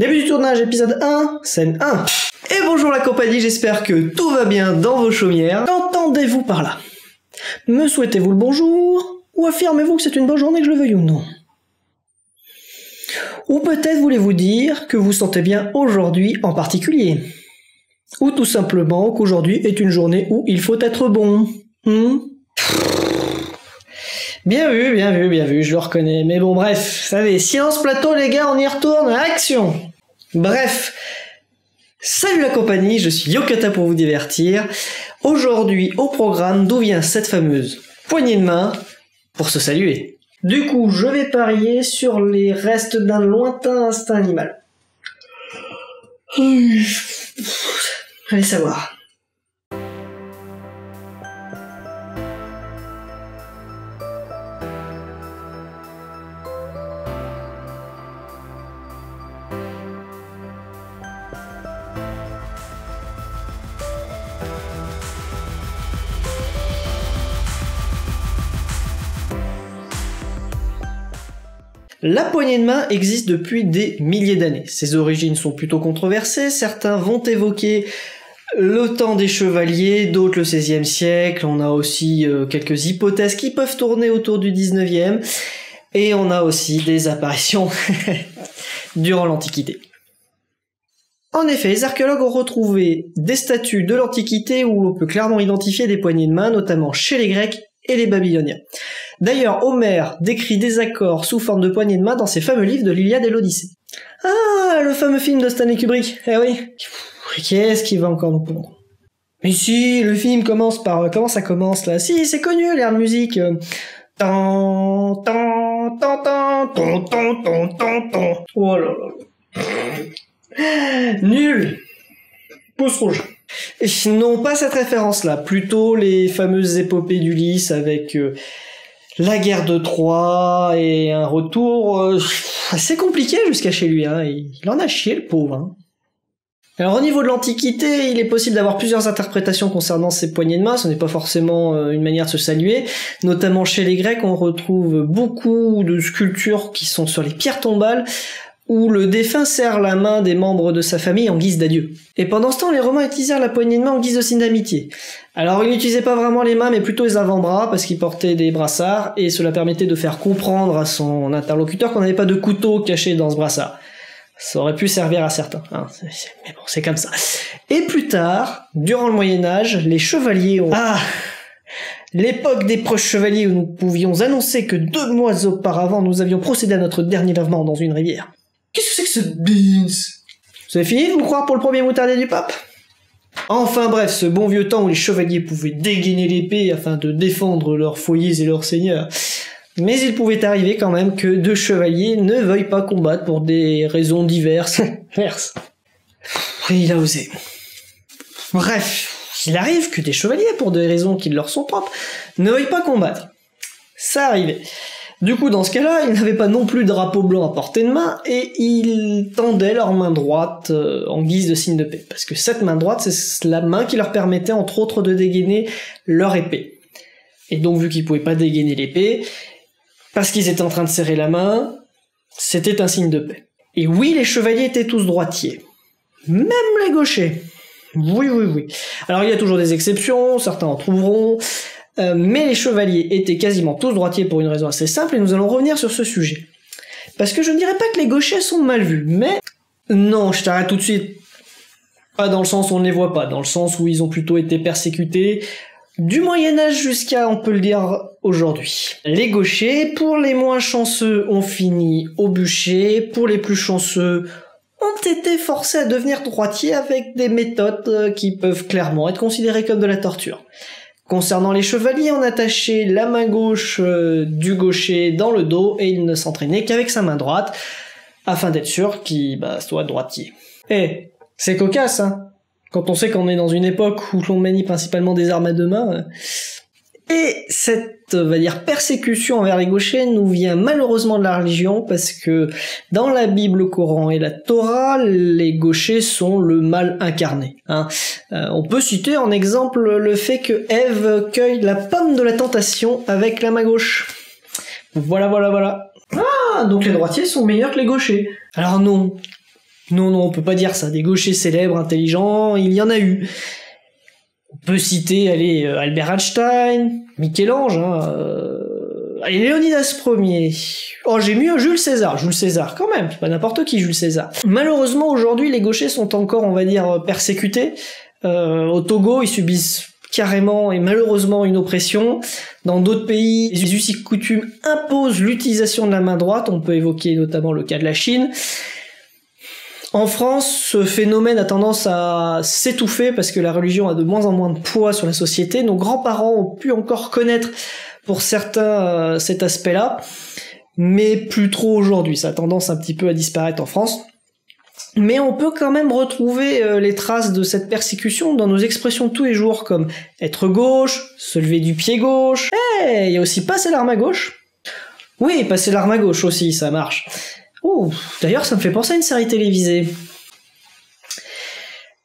Début du tournage, épisode 1, scène 1. Et bonjour la compagnie, j'espère que tout va bien dans vos chaumières. Qu'entendez-vous par là? Me souhaitez-vous le bonjour? Ou affirmez-vous que c'est une bonne journée, que je le veuille ou non? Ou peut-être voulez-vous dire que vous sentez bien aujourd'hui en particulier? Ou tout simplement qu'aujourd'hui est une journée où il faut être bon? Bien vu, bien vu, bien vu, je le reconnais. Mais bon, bref, vous savez, silence plateau les gars, on y retourne, action! Bref, salut la compagnie, je suis Yocata pour vous divertir. Aujourd'hui, au programme, d'où vient cette fameuse poignée de main pour se saluer? Du coup, je vais parier sur les restes d'un lointain instinct animal. Allez savoir. La poignée de main existe depuis des milliers d'années. Ses origines sont plutôt controversées, certains vont évoquer le temps des chevaliers, d'autres le 16e siècle, on a aussi quelques hypothèses qui peuvent tourner autour du 19e, et on a aussi des apparitions durant l'Antiquité. En effet, les archéologues ont retrouvé des statues de l'Antiquité où l'on peut clairement identifier des poignées de main, notamment chez les Grecs et les Babyloniens. D'ailleurs, Homer décrit des accords sous forme de poignées de main dans ses fameux livres de l'Iliade et l'Odyssée. Ah, le fameux film de Stanley Kubrick, eh oui. Qu'est-ce qu'il va encore nous prendre? Mais si, le film commence par... Comment ça commence, là? Si, c'est connu, l'air de musique. Tan, tan, tan, tan, tan, tan, tan, tan, tan. Oh là là. Nul. Pouce rouge. Non, pas cette référence-là. Plutôt les fameuses épopées d'Ulysse avec... la guerre de Troie et un retour assez compliqué jusqu'à chez lui. Hein. Il en a chié, le pauvre. Hein. Alors au niveau de l'Antiquité, il est possible d'avoir plusieurs interprétations concernant ces poignées de main. Ce n'est pas forcément une manière de se saluer. Notamment chez les Grecs, on retrouve beaucoup de sculptures qui sont sur les pierres tombales où le défunt serre la main des membres de sa famille en guise d'adieu. Et pendant ce temps, les Romains utilisèrent la poignée de main en guise de signe d'amitié. Alors ils n'utilisaient pas vraiment les mains, mais plutôt les avant-bras, parce qu'ils portaient des brassards, et cela permettait de faire comprendre à son interlocuteur qu'on n'avait pas de couteau caché dans ce brassard. Ça aurait pu servir à certains, hein. Mais bon, c'est comme ça. Et plus tard, durant le Moyen-Âge, les chevaliers ont... Ah, l'époque des proches chevaliers où nous pouvions annoncer que 2 mois auparavant, nous avions procédé à notre dernier lavement dans une rivière. Qu'est-ce que c'est que ce beans? C'est fini de vous croire pour le premier moutardé du pape? Enfin bref, ce bon vieux temps où les chevaliers pouvaient dégainer l'épée afin de défendre leurs foyers et leurs seigneurs. Mais il pouvait arriver quand même que 2 chevaliers ne veuillent pas combattre pour des raisons diverses. Et il a osé. Bref, il arrive que des chevaliers, pour des raisons qui leur sont propres, ne veuillent pas combattre. Ça arrivait. Du coup, dans ce cas-là, ils n'avaient pas non plus de drapeau blanc à portée de main, et ils tendaient leur main droite en guise de signe de paix. Parce que cette main droite, c'est la main qui leur permettait, entre autres, de dégainer leur épée. Et donc, vu qu'ils ne pouvaient pas dégainer l'épée, parce qu'ils étaient en train de serrer la main, c'était un signe de paix. Et oui, les chevaliers étaient tous droitiers. Même les gauchers. Oui, oui, oui. Alors, il y a toujours des exceptions, certains en trouveront... mais les chevaliers étaient quasiment tous droitiers pour une raison assez simple, et nous allons revenir sur ce sujet. Parce que je ne dirais pas que les gauchers sont mal vus, mais... Non, je t'arrête tout de suite. Pas dans le sens où on ne les voit pas, dans le sens où ils ont plutôt été persécutés, du Moyen-Âge jusqu'à, on peut le dire, aujourd'hui. Les gauchers, pour les moins chanceux, ont fini au bûcher, pour les plus chanceux... ont été forcés à devenir droitiers avec des méthodes qui peuvent clairement être considérées comme de la torture. Concernant les chevaliers, on attachait la main gauche du gaucher dans le dos et il ne s'entraînait qu'avec sa main droite afin d'être sûr qu'il soit droitier. Eh, c'est cocasse, hein, quand on sait qu'on est dans une époque où l'on manie principalement des armes à deux mains. Et cette, on va dire, persécution envers les gauchers nous vient malheureusement de la religion parce que dans la Bible, le Coran et la Torah, les gauchers sont le mal incarné. Hein. On peut citer en exemple le fait que Ève cueille la pomme de la tentation avec la main gauche. Voilà, voilà, voilà. Ah, donc les droitiers sont meilleurs que les gauchers. Alors non, Non, non, on peut pas dire ça. Des gauchers célèbres, intelligents, il y en a eu. On peut citer, allez, Albert Einstein, Michel-Ange, hein, allez, Léonidas Ier. Oh, j'ai mieux, Jules César. Jules César, quand même, c'est pas n'importe qui, Jules César. Malheureusement, aujourd'hui, les gauchers sont encore, on va dire, persécutés. Au Togo, ils subissent carrément et malheureusement une oppression. Dans d'autres pays, les us et coutumes imposent l'utilisation de la main droite. On peut évoquer notamment le cas de la Chine. En France, ce phénomène a tendance à s'étouffer parce que la religion a de moins en moins de poids sur la société. Nos grands-parents ont pu encore connaître pour certains cet aspect-là, mais plus trop aujourd'hui. Ça a tendance un petit peu à disparaître en France. Mais on peut quand même retrouver les traces de cette persécution dans nos expressions de tous les jours, comme être gauche, se lever du pied gauche. Eh, il y a aussi passer l'arme à gauche. Oui, passer l'arme à gauche aussi, ça marche. Oh, d'ailleurs, ça me fait penser à une série télévisée.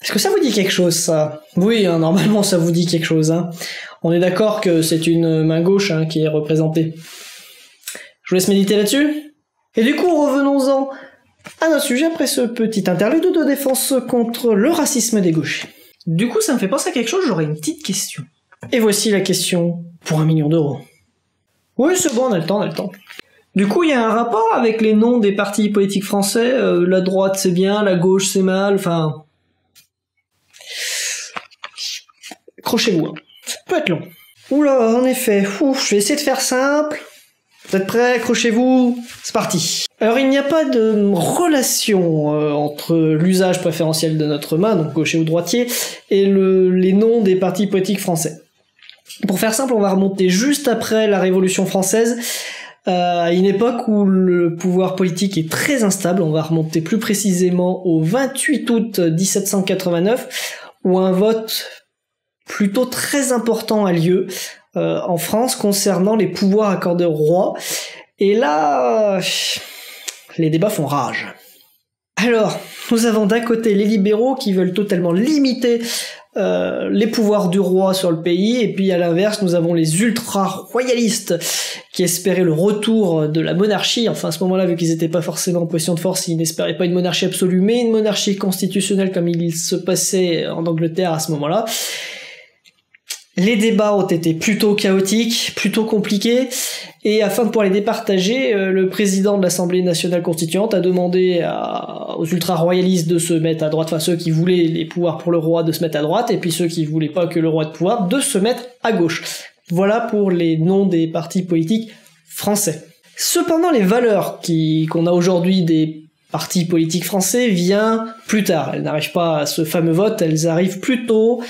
Est-ce que ça vous dit quelque chose, ça? Oui, hein, normalement, ça vous dit quelque chose. Hein. On est d'accord que c'est une main gauche hein, qui est représentée. Je vous laisse méditer là-dessus. Et du coup, revenons-en à notre sujet après ce petit interlude de défense contre le racisme des gauchers. Du coup, ça me fait penser à quelque chose, j'aurais une petite question. Et voici la question pour 1 million d'euros. Oui, c'est bon, on a le temps, on a le temps. Du coup, il y a un rapport avec les noms des partis politiques français. La droite, c'est bien, la gauche, c'est mal, enfin... Accrochez-vous, hein. Ça peut être long. Oula, en effet, ouf, je vais essayer de faire simple. Vous êtes prêts? Accrochez-vous. C'est parti. Alors, il n'y a pas de relation entre l'usage préférentiel de notre main, donc gaucher ou droitier, et les noms des partis politiques français. Pour faire simple, on va remonter juste après la Révolution française, à une époque où le pouvoir politique est très instable. On va remonter plus précisément au 28 août 1789, où un vote plutôt très important a lieu en France concernant les pouvoirs accordés au roi. Et là, les débats font rage. Alors, nous avons d'un côté les libéraux qui veulent totalement limiter les pouvoirs du roi sur le pays, et puis à l'inverse, nous avons les ultra-royalistes qui espéraient le retour de la monarchie. Enfin, à ce moment-là, vu qu'ils n'étaient pas forcément en position de force, ils n'espéraient pas une monarchie absolue, mais une monarchie constitutionnelle comme il se passait en Angleterre à ce moment-là. Les débats ont été plutôt chaotiques, plutôt compliqués, et afin de pouvoir les départager, le président de l'Assemblée nationale constituante a demandé aux ultra-royalistes de se mettre à droite, enfin ceux qui voulaient les pouvoirs pour le roi de se mettre à droite, et puis ceux qui voulaient pas que le roi de pouvoir de se mettre à gauche. Voilà pour les noms des partis politiques français. Cependant, les valeurs qu'on a aujourd'hui des partis politiques français viennent plus tard. Elles n'arrivent pas à ce fameux vote, elles arrivent plus tôt,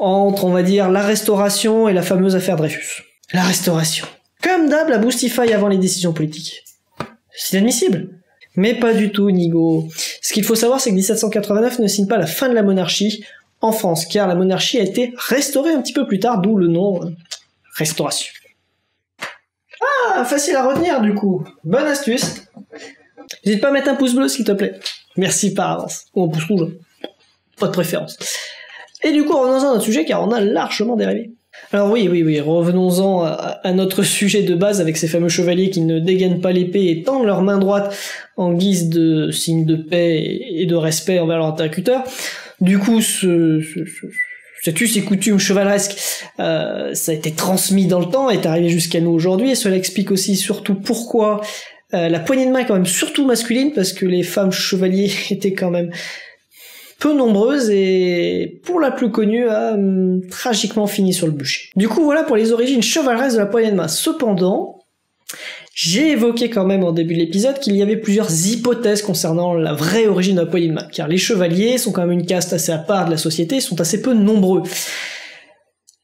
entre, on va dire, la Restauration et la fameuse affaire Dreyfus. La Restauration. Comme d'hab, la boustifaille avant les décisions politiques. C'est inadmissible. Mais pas du tout, Nigo. Ce qu'il faut savoir, c'est que 1789 ne signe pas la fin de la monarchie en France, car la monarchie a été restaurée un petit peu plus tard, d'où le nom Restauration. Ah, facile à retenir, du coup. Bonne astuce. N'hésite pas à mettre un pouce bleu, s'il te plaît. Merci par avance. Ou un pouce rouge. Pas de préférence. Et du coup, revenons-en à notre sujet, car on a largement dérivé. Alors oui, revenons-en à notre sujet de base, avec ces fameux chevaliers qui ne dégainent pas l'épée et tendent leur main droite en guise de signe de paix et de respect envers leur interlocuteur. Du coup, ces coutumes chevaleresques, ça a été transmis dans le temps, est arrivé jusqu'à nous aujourd'hui, et cela explique aussi surtout pourquoi la poignée de main est quand même surtout masculine, parce que les femmes chevaliers étaient quand même... peu nombreuses et pour la plus connue a tragiquement fini sur le bûcher. Du coup, voilà pour les origines chevaleresques de la poignée de main. Cependant, j'ai évoqué quand même en début de l'épisode qu'il y avait plusieurs hypothèses concernant la vraie origine de la poignée de main, car les chevaliers sont quand même une caste assez à part de la société, ils sont assez peu nombreux.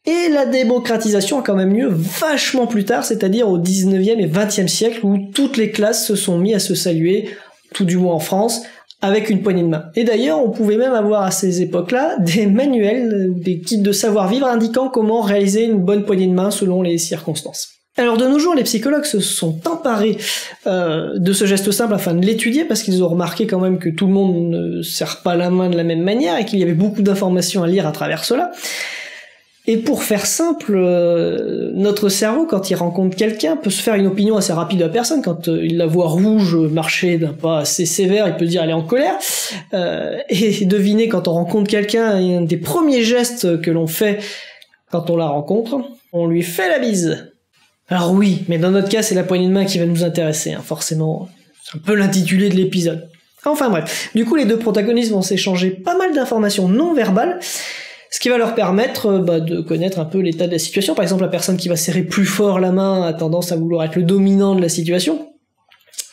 Et la démocratisation a quand même lieu vachement plus tard, c'est-à-dire au 19e et 20e siècle, où toutes les classes se sont mises à se saluer, tout du moins en France, avec une poignée de main. Et d'ailleurs, on pouvait même avoir à ces époques-là des manuels, des kits de savoir-vivre indiquant comment réaliser une bonne poignée de main selon les circonstances. Alors de nos jours, les psychologues se sont emparés de ce geste simple afin de l'étudier, parce qu'ils ont remarqué quand même que tout le monde ne serre pas la main de la même manière et qu'il y avait beaucoup d'informations à lire à travers cela. Et pour faire simple, notre cerveau, quand il rencontre quelqu'un, peut se faire une opinion assez rapide de la personne. Quand il la voit rouge, marcher d'un pas assez sévère, il peut dire elle est en colère. Et devinez, quand on rencontre quelqu'un, un des premiers gestes que l'on fait quand on la rencontre, on lui fait la bise. Alors oui, mais dans notre cas, c'est la poignée de main qui va nous intéresser, hein, forcément. C'est un peu l'intitulé de l'épisode. Enfin bref, du coup les deux protagonistes vont s'échanger pas mal d'informations non verbales, ce qui va leur permettre de connaître un peu l'état de la situation. Par exemple, la personne qui va serrer plus fort la main a tendance à vouloir être le dominant de la situation,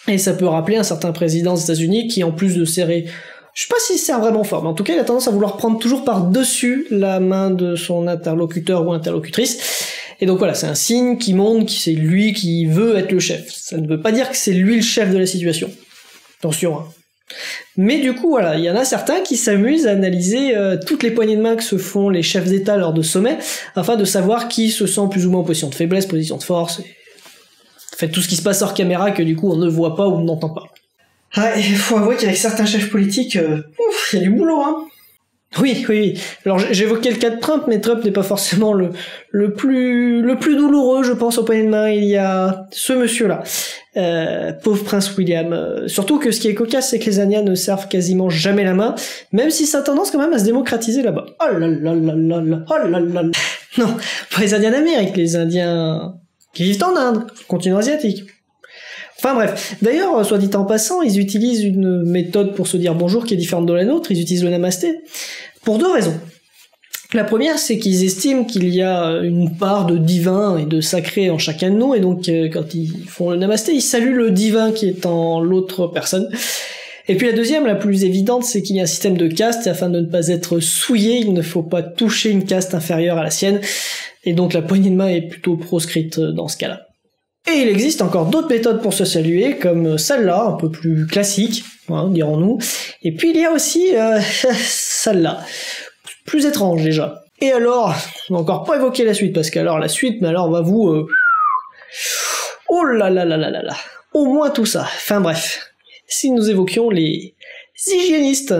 et ça peut rappeler un certain président des États-Unis qui, en plus de serrer, je sais pas si c'est vraiment fort, mais en tout cas il a tendance à vouloir prendre toujours par-dessus la main de son interlocuteur ou interlocutrice. Et donc voilà, c'est un signe qui montre que c'est lui qui veut être le chef. Ça ne veut pas dire que c'est lui le chef de la situation. Attention, hein. Mais du coup, voilà, il y en a certains qui s'amusent à analyser toutes les poignées de main que se font les chefs d'État lors de sommets, afin de savoir qui se sent plus ou moins en position de faiblesse, position de force, et... fait tout ce qui se passe hors caméra que du coup on ne voit pas ou on n'entend pas. Ah, il faut avouer qu'avec certains chefs politiques, il y a du boulot, hein. Oui. Alors j'évoquais le cas de Trump, mais Trump n'est pas forcément le plus douloureux, je pense, au poignet de main. Il y a ce monsieur-là, pauvre prince William. Surtout que ce qui est cocasse, c'est que les Indiens ne servent quasiment jamais la main, même si ça a tendance quand même à se démocratiser là-bas. Oh là là là là là, oh là là là. Non, pas les Indiens d'Amérique, les Indiens qui vivent en Inde, continent asiatique. Enfin bref, d'ailleurs, soit dit en passant, ils utilisent une méthode pour se dire bonjour qui est différente de la nôtre, ils utilisent le namasté, pour deux raisons. La première, c'est qu'ils estiment qu'il y a une part de divin et de sacré en chacun de nous, et donc quand ils font le namasté, ils saluent le divin qui est en l'autre personne. Et puis la deuxième, la plus évidente, c'est qu'il y a un système de caste, et afin de ne pas être souillé, il ne faut pas toucher une caste inférieure à la sienne, et donc la poignée de main est plutôt proscrite dans ce cas-là. Et il existe encore d'autres méthodes pour se saluer, comme celle-là, un peu plus classique, hein, dirons-nous. Et puis il y a aussi celle-là, plus étrange déjà. Et alors, on n'a encore pas évoqué la suite, parce qu'alors la suite, mais alors on va vous... Oh là là là là là là, au moins tout ça. Enfin bref, si nous évoquions les hygiénistes.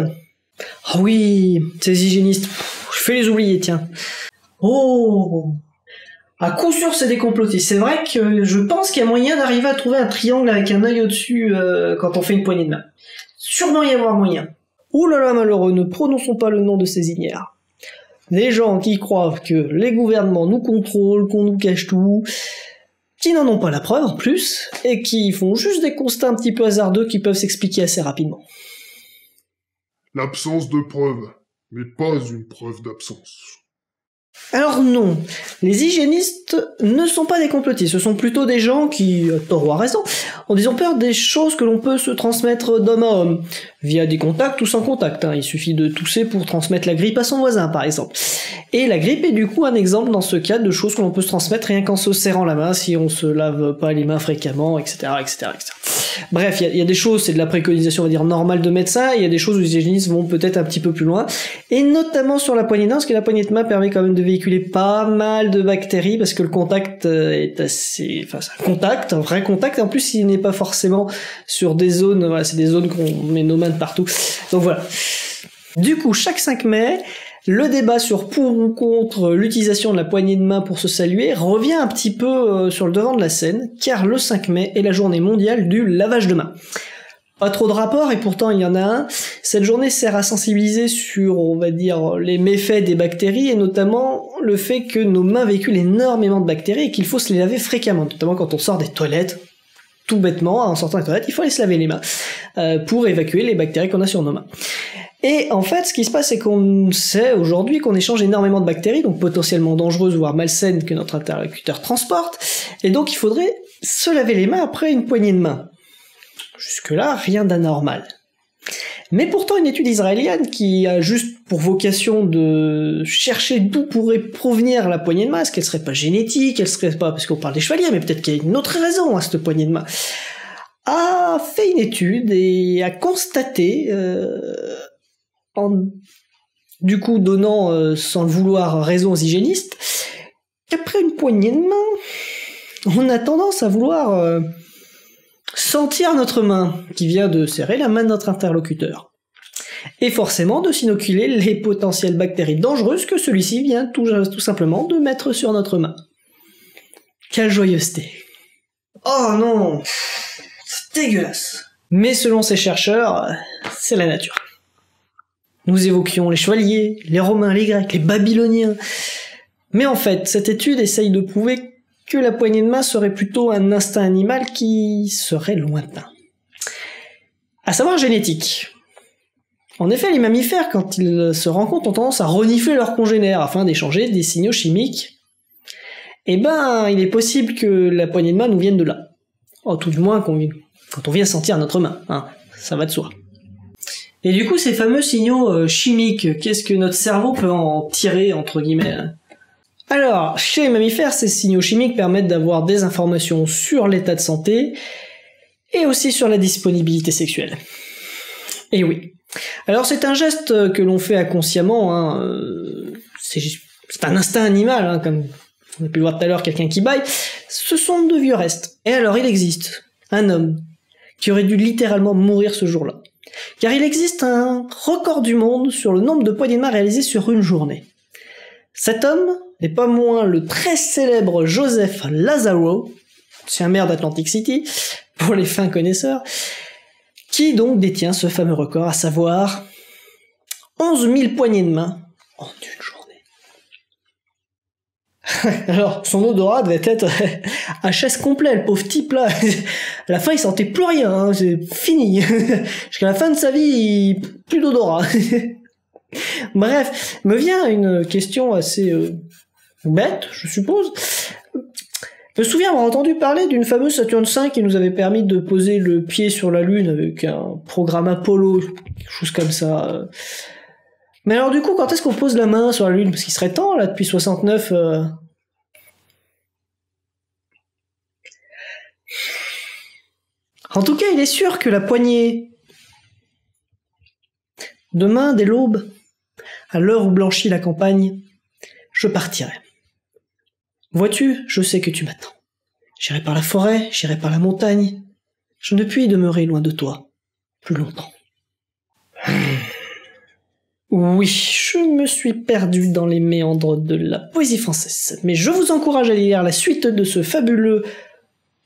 Ah oui, ces hygiénistes, je fais les oublier, tiens. Oh... À coup sûr, c'est des complotistes. C'est vrai que je pense qu'il y a moyen d'arriver à trouver un triangle avec un œil au-dessus quand on fait une poignée de main. Sûrement y avoir moyen. Ouh là là, malheureux, ne prononçons pas le nom de ces ignares. Des gens qui croient que les gouvernements nous contrôlent, qu'on nous cache tout, qui n'en ont pas la preuve en plus, et qui font juste des constats un petit peu hasardeux qui peuvent s'expliquer assez rapidement. L'absence de preuve, mais pas une preuve d'absence. Alors non, les hygiénistes ne sont pas des complotistes, ce sont plutôt des gens qui, à tort ou à raison, ont disons peur des choses que l'on peut se transmettre d'homme à homme, via des contacts ou sans contact, hein. Il suffit de tousser pour transmettre la grippe à son voisin par exemple. Et la grippe est du coup un exemple dans ce cas de choses que l'on peut se transmettre rien qu'en se serrant la main, si on se lave pas les mains fréquemment, etc. etc., etc. Bref, il y a des choses, c'est de la préconisation, on va dire, normale de médecin, il y a des choses où les hygiénistes vont peut-être un petit peu plus loin, et notamment sur la poignée de main, parce que la poignée de main permet quand même de véhiculer pas mal de bactéries, parce que le contact est assez... Enfin, c'est un contact, un vrai contact, en plus il n'est pas forcément sur des zones... Voilà, c'est des zones qu'on met nos mains de partout. Donc voilà. Du coup, chaque 5 mai... Le débat sur pour ou contre l'utilisation de la poignée de main pour se saluer revient un petit peu sur le devant de la scène, car le 5 mai est la journée mondiale du lavage de main. Pas trop de rapport, et pourtant il y en a un. Cette journée sert à sensibiliser sur, on va dire, les méfaits des bactéries, et notamment le fait que nos mains véhiculent énormément de bactéries et qu'il faut se les laver fréquemment, notamment quand on sort des toilettes. Tout bêtement, en sortant des toilettes, il faut aller se laver les mains pour évacuer les bactéries qu'on a sur nos mains. Et en fait, ce qui se passe, c'est qu'on sait aujourd'hui qu'on échange énormément de bactéries, donc potentiellement dangereuses, voire malsaines, que notre interlocuteur transporte, et donc il faudrait se laver les mains après une poignée de main. Jusque-là, rien d'anormal. Mais pourtant, une étude israélienne qui a juste pour vocation de chercher d'où pourrait provenir la poignée de main, est-ce qu'elle serait pas génétique, elle serait pas parce qu'on parle des chevaliers, mais peut-être qu'il y a une autre raison à cette poignée de main, a fait une étude et a constaté... du coup donnant sans le vouloir raison aux hygiénistes, qu'après une poignée de main, on a tendance à vouloir sentir notre main qui vient de serrer la main de notre interlocuteur. et forcément de s'inoculer les potentielles bactéries dangereuses que celui-ci vient tout simplement de mettre sur notre main. Quelle joyeuseté! Oh non! C'est dégueulasse! Mais selon ces chercheurs, c'est la nature. Nous évoquions les chevaliers, les Romains, les Grecs, les Babyloniens. Mais en fait, cette étude essaye de prouver que la poignée de main serait plutôt un instinct animal qui serait lointain. À savoir génétique. En effet, les mammifères, quand ils se rencontrent, ont tendance à renifler leurs congénères afin d'échanger des signaux chimiques. Eh ben, il est possible que la poignée de main nous vienne de là. Oh, tout du moins quand on vient sentir notre main, hein, ça va de soi. Et du coup, ces fameux signaux chimiques, qu'est-ce que notre cerveau peut en tirer, entre guillemets, hein? Alors, chez les mammifères, ces signaux chimiques permettent d'avoir des informations sur l'état de santé et aussi sur la disponibilité sexuelle. Et oui. Alors c'est un geste que l'on fait inconsciemment, hein, c'est un instinct animal, hein, comme on a pu le voir tout à l'heure, quelqu'un qui baille, ce sont de vieux restes. Et alors il existe un homme qui aurait dû littéralement mourir ce jour-là, car il existe un record du monde sur le nombre de poignées de main réalisées sur une journée. Cet homme n'est pas moins le très célèbre Joseph Lazaro, ancien maire d'Atlantic City, pour les fins connaisseurs, qui donc détient ce fameux record, à savoir 11 000 poignées de main en une journée. Alors, son odorat devait être à chasse complète, le pauvre type là. À la fin, il sentait plus rien, hein, c'est fini. Jusqu'à la fin de sa vie, plus d'odorat. Bref, me vient une question assez bête, je suppose. Je me souviens avoir entendu parler d'une fameuse Saturne 5 qui nous avait permis de poser le pied sur la Lune avec un programme Apollo, quelque chose comme ça. Mais alors du coup, quand est-ce qu'on pose la main sur la Lune? Parce qu'il serait temps, là, depuis 69... En tout cas, il est sûr que la poignée de main dès l'aube, à l'heure où blanchit la campagne, je partirai. Vois-tu, je sais que tu m'attends. J'irai par la forêt, j'irai par la montagne. Je ne puis demeurer loin de toi plus longtemps. Oui, je me suis perdu dans les méandres de la poésie française, mais je vous encourage à lire la suite de ce fabuleux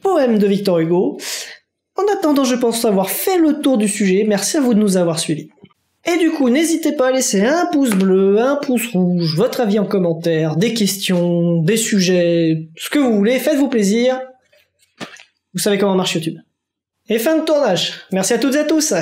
poème de Victor Hugo. En attendant, je pense avoir fait le tour du sujet. Merci à vous de nous avoir suivis. Et du coup, n'hésitez pas à laisser un pouce bleu, un pouce rouge, votre avis en commentaire, des questions, des sujets, ce que vous voulez, faites-vous plaisir. Vous savez comment marche YouTube. Et fin de tournage. Merci à toutes et à tous.